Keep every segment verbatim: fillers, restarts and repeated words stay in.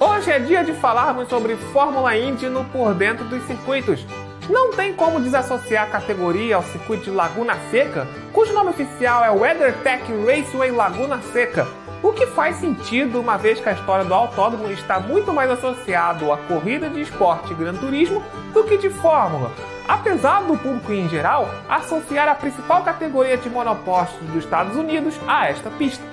Hoje é dia de falarmos sobre Fórmula Indy no Por Dentro dos Circuitos. Não tem como desassociar a categoria ao circuito de Laguna Seca, cujo nome oficial é WeatherTech Raceway Laguna Seca, o que faz sentido uma vez que a história do autódromo está muito mais associado à corrida de esporte e Gran Turismo do que de Fórmula. Apesar do público em geral associar a principal categoria de monopostos dos Estados Unidos a esta pista.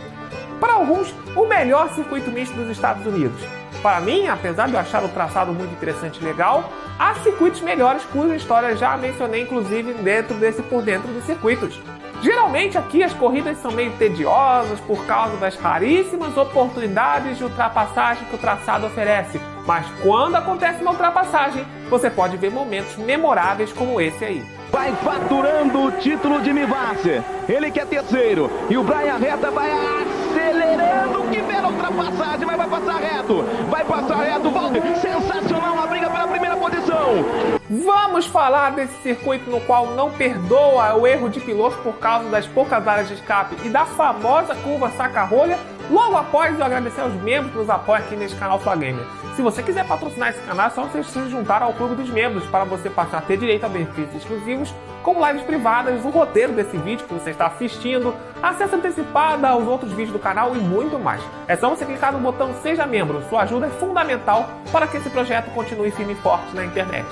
Para alguns, o melhor circuito misto dos Estados Unidos. Para mim, apesar de eu achar o traçado muito interessante e legal, há circuitos melhores cuja história já mencionei inclusive dentro desse Por Dentro dos Circuitos. Geralmente aqui as corridas são meio tediosas por causa das raríssimas oportunidades de ultrapassagem que o traçado oferece, mas quando acontece uma ultrapassagem, você pode ver momentos memoráveis como esse aí. Vai faturando o título de Mivassi, ele que é terceiro, e o Bryan Herta vai acelerando, que bela ultrapassagem, mas vai passar reto, vai passar reto, Valdir, sensacional, a briga pela primeira posição. Vamos falar desse circuito no qual não perdoa o erro de piloto por causa das poucas áreas de escape e da famosa curva Saca Rolha. Logo após, eu agradecer aos membros que nos apoiam aqui nesse canal Flagamer. Se você quiser patrocinar esse canal, é só você se juntar ao clube dos membros para você passar a ter direito a benefícios exclusivos, como lives privadas, o roteiro desse vídeo que você está assistindo, acesso antecipado aos outros vídeos do canal e muito mais. É só você clicar no botão Seja Membro, sua ajuda é fundamental para que esse projeto continue firme e forte na internet.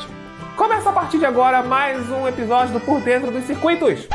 Começa a partir de agora mais um episódio do Por Dentro dos Circuitos.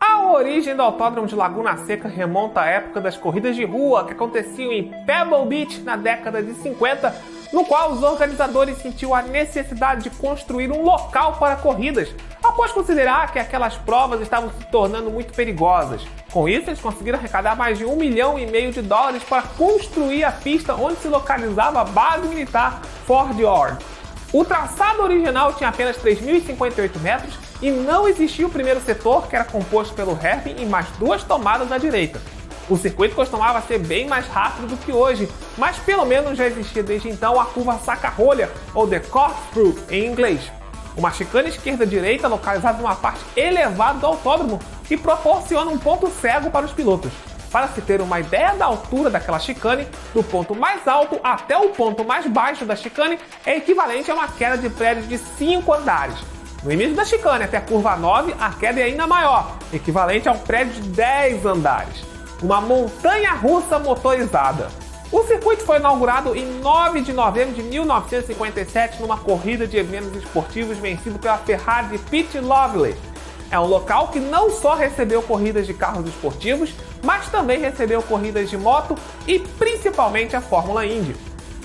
A origem do autódromo de Laguna Seca remonta à época das corridas de rua que aconteciam em Pebble Beach na década de cinquenta, no qual os organizadores sentiam a necessidade de construir um local para corridas, após considerar que aquelas provas estavam se tornando muito perigosas. Com isso, eles conseguiram arrecadar mais de um milhão e meio de dólares para construir a pista onde se localizava a base militar Ford Ord. O traçado original tinha apenas três mil e cinquenta e oito metros e não existia o primeiro setor, que era composto pelo hairpin e mais duas tomadas à direita. O circuito costumava ser bem mais rápido do que hoje, mas pelo menos já existia desde então a curva saca-rolha, ou The Corkscrew em inglês. Uma chicane esquerda-direita localizada numa parte elevada do autódromo e proporciona um ponto cego para os pilotos. Para se ter uma ideia da altura daquela chicane, do ponto mais alto até o ponto mais baixo da chicane é equivalente a uma queda de prédios de cinco andares. No início da chicane até a curva nove, a queda é ainda maior, equivalente a um prédio de dez andares. Uma montanha-russa motorizada. O circuito foi inaugurado em nove de novembro de mil novecentos e cinquenta e sete numa corrida de eventos esportivos vencido pela Ferrari de Pete Lovely. É um local que não só recebeu corridas de carros esportivos, mas também recebeu corridas de moto e principalmente a Fórmula Indy.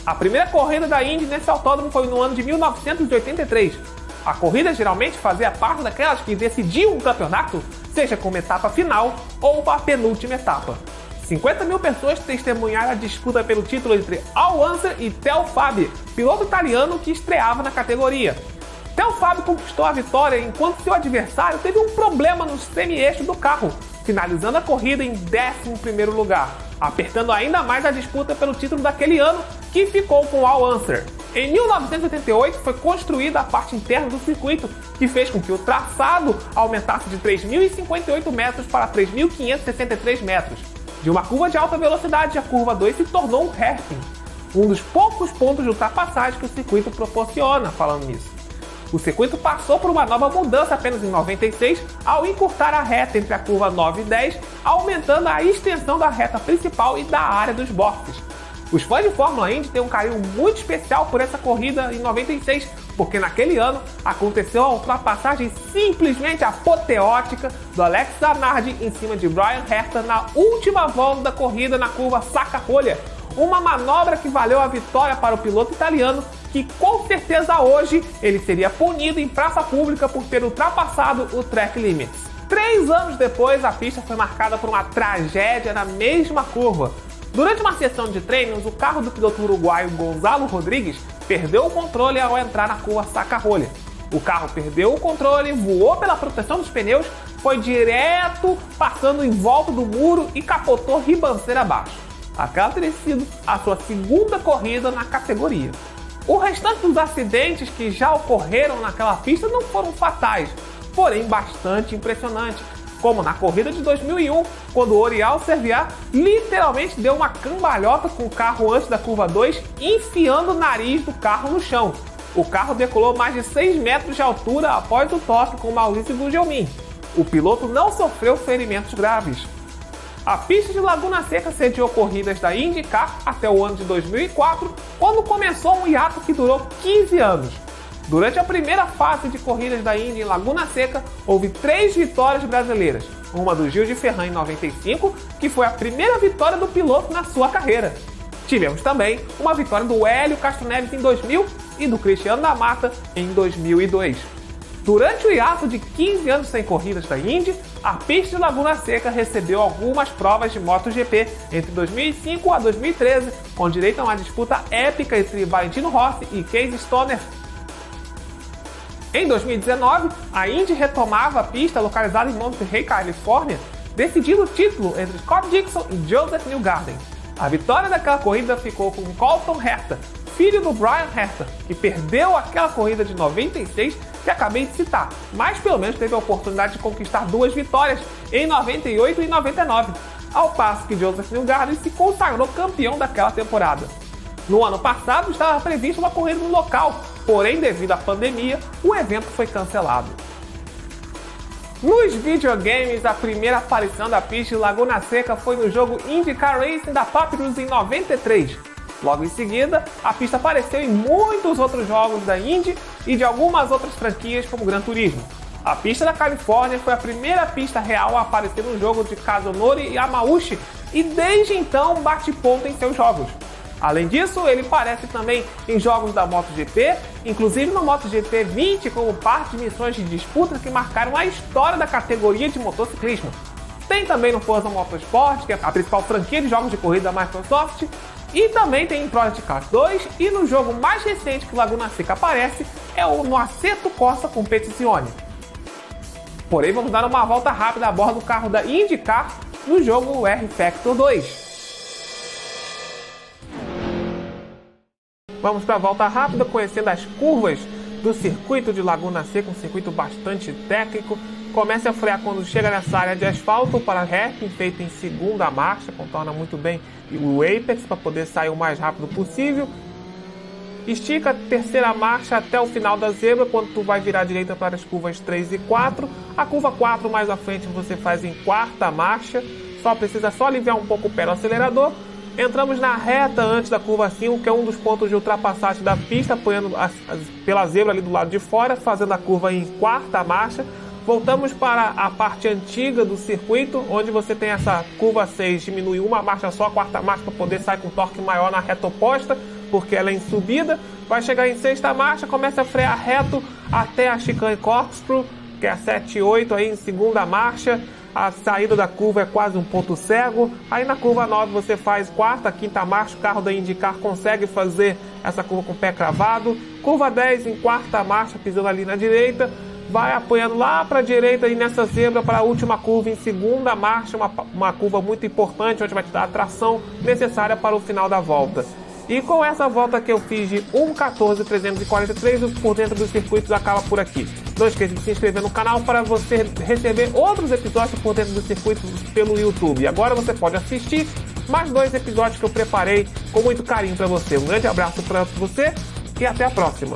A primeira corrida da Indy nesse autódromo foi no ano de mil novecentos e oitenta e três. A corrida geralmente fazia parte daquelas que decidiam o campeonato, seja como etapa final ou a penúltima etapa. cinquenta mil pessoas testemunharam a disputa pelo título entre Al Unser e Teo Fabi, piloto italiano que estreava na categoria. Teo Fabi conquistou a vitória enquanto seu adversário teve um problema no semi-eixo do carro, finalizando a corrida em décimo primeiro lugar, apertando ainda mais a disputa pelo título daquele ano, que ficou com Al Unser. Em mil novecentos e oitenta e oito foi construída a parte interna do circuito, que fez com que o traçado aumentasse de três mil e cinquenta e oito metros para três mil quinhentos e sessenta e três metros. De uma curva de alta velocidade, a curva dois se tornou um hairpin, um dos poucos pontos de ultrapassagem que o circuito proporciona, falando nisso. O circuito passou por uma nova mudança apenas em noventa e seis, ao encurtar a reta entre a curva nove e dez, aumentando a extensão da reta principal e da área dos boxes. Os fãs de Fórmula Indy têm um carinho muito especial por essa corrida em noventa e seis, porque naquele ano aconteceu a ultrapassagem simplesmente apoteótica do Alex Zanardi em cima de Bryan Herta na última volta da corrida na curva saca-rolha, uma manobra que valeu a vitória para o piloto italiano, que com certeza hoje ele seria punido em praça pública por ter ultrapassado o track limits. Três anos depois, a pista foi marcada por uma tragédia na mesma curva. Durante uma sessão de treinos, o carro do piloto uruguaio Gonzalo Rodríguez perdeu o controle ao entrar na curva saca-rolha. O carro perdeu o controle, voou pela proteção dos pneus, foi direto passando em volta do muro e capotou ribanceira abaixo. Aquela teria sido a sua segunda corrida na categoria. O restante dos acidentes que já ocorreram naquela pista não foram fatais, porém bastante impressionantes, como na corrida de dois mil e um, quando o Oriol Servià literalmente deu uma cambalhota com o carro antes da curva dois, enfiando o nariz do carro no chão. O carro decolou mais de seis metros de altura após o toque com Maurício Gujelmin. O piloto não sofreu ferimentos graves. A pista de Laguna Seca sediou corridas da IndyCar até o ano de dois mil e quatro, quando começou um hiato que durou quinze anos. Durante a primeira fase de corridas da Indy em Laguna Seca, houve três vitórias brasileiras. Uma do Gil de Ferran em noventa e cinco, que foi a primeira vitória do piloto na sua carreira. Tivemos também uma vitória do Hélio Castro Neves em dois mil e do Cristiano da Matta em dois mil e dois. Durante o hiato de quinze anos sem corridas da Indy, a pista de Laguna Seca recebeu algumas provas de MotoGP entre dois mil e cinco a dois mil e treze, com direito a uma disputa épica entre Valentino Rossi e Casey Stoner. Em dois mil e dezenove, a Indy retomava a pista localizada em Monterey, Califórnia, decidindo o título entre Scott Dixon e Joseph Newgarden. A vitória daquela corrida ficou com Colton Herta, filho do Bryan Herta, que perdeu aquela corrida de noventa e seis que acabei de citar, mas pelo menos teve a oportunidade de conquistar duas vitórias em noventa e oito e noventa e nove, ao passo que Joseph Newgarden se consagrou campeão daquela temporada. No ano passado estava prevista uma corrida no local, porém devido à pandemia, o evento foi cancelado. Nos videogames, a primeira aparição da pista de Laguna Seca foi no jogo Indy Car Racing da Papyrus em noventa e três. Logo em seguida, a pista apareceu em muitos outros jogos da Indy e de algumas outras franquias como Gran Turismo. A pista da Califórnia foi a primeira pista real a aparecer no jogo de Kazunori Yamauchi e desde então bate ponto em seus jogos. Além disso, ele aparece também em jogos da MotoGP, inclusive no MotoGP vinte como parte de missões de disputa que marcaram a história da categoria de motociclismo. Tem também no Forza Motorsport, que é a principal franquia de jogos de corrida da Microsoft, e também tem em Project Cars dois, e no jogo mais recente que Laguna Seca aparece é o no Assetto Corsa Competizione. Porém, vamos dar uma volta rápida a bordo do carro da IndyCar no jogo R Factor dois. Vamos para a volta rápida, conhecendo as curvas do circuito de Laguna Seca, um circuito bastante técnico. Comece a frear quando chega nessa área de asfalto para rap, feito em segunda marcha, contorna muito bem o apex para poder sair o mais rápido possível. Estica a terceira marcha até o final da zebra, quando tu vai virar à direita para as curvas três e quatro. A curva quatro mais à frente você faz em quarta marcha, só precisa só aliviar um pouco o pé no acelerador. Entramos na reta antes da curva cinco, que é um dos pontos de ultrapassagem da pista, apoiando a, a, pela zebra ali do lado de fora, fazendo a curva em quarta marcha. Voltamos para a parte antiga do circuito, onde você tem essa curva seis, diminui uma marcha só, a quarta marcha, para poder sair com torque maior na reta oposta, porque ela é em subida. Vai chegar em sexta marcha, começa a frear reto até a chicane corkscrew, que é a sete e oito aí em segunda marcha. A saída da curva é quase um ponto cego. Aí na curva nove você faz quarta, quinta marcha. O carro da IndyCar consegue fazer essa curva com o pé cravado. Curva dez em quarta marcha, pisando ali na direita. Vai apoiando lá para a direita e nessa zebra para a última curva em segunda marcha. Uma, uma curva muito importante, onde vai te dar a tração necessária para o final da volta. E com essa volta que eu fiz de um ponto catorze trezentos e quarenta e três, o Por Dentro dos Circuitos acaba por aqui. Não esqueça de se inscrever no canal para você receber outros episódios Por Dentro dos Circuitos pelo YouTube. Agora você pode assistir mais dois episódios que eu preparei com muito carinho para você. Um grande abraço para você e até a próxima.